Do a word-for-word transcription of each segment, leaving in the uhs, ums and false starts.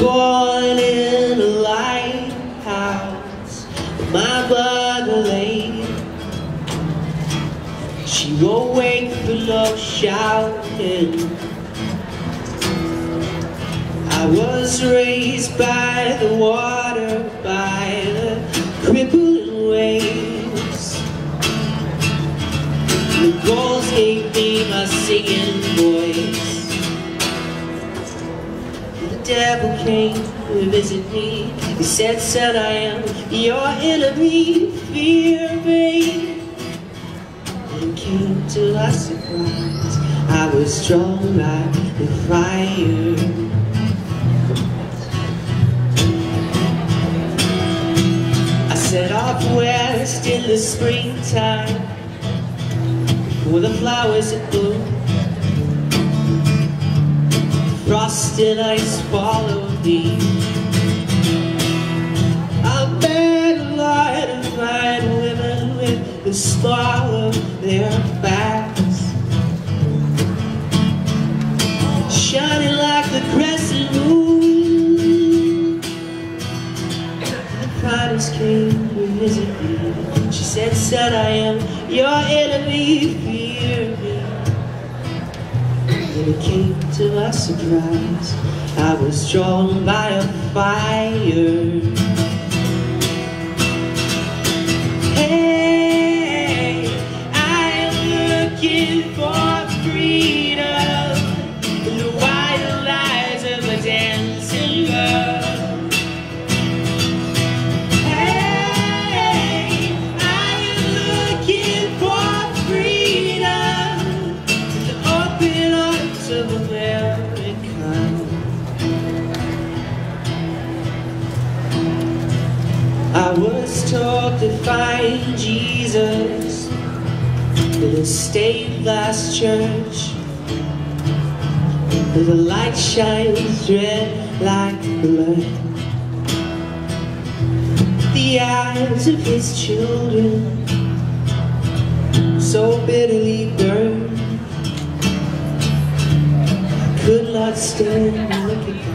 born in a lighthouse. My mother lay, she will wake below shouting. I was raised by the water, by the crippling waves. The gulls gave me my singing voice. The devil came to visit me. He said, son, I am your enemy. Fear me. And came to my surprise. I was drawn by the fire. I set off west in the springtime, for the flowers that bloom. Frost and ice followed me. I met a lot of fine women with the small of their backs, shining like the crescent moon. The goddess came to visit me. She said, son, I am your enemy, fear me. When it came to my surprise, I was drawn by a fire. Hey, I'm looking for freedom in the wild lies of a dancing girl. Hey, I'm looking for freedom in the open arms of America. I was taught to find Jesus in a stained glass church, where the light shines red like blood. The eyes of his children so bitterly burned, could not stand and look at you.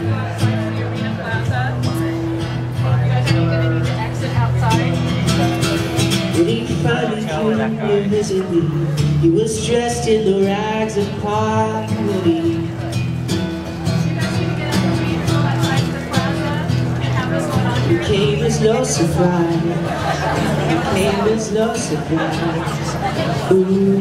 When he finally came to visit me, he was dressed in the rags of poverty. He came as no surprise. He came as no surprise. Ooh.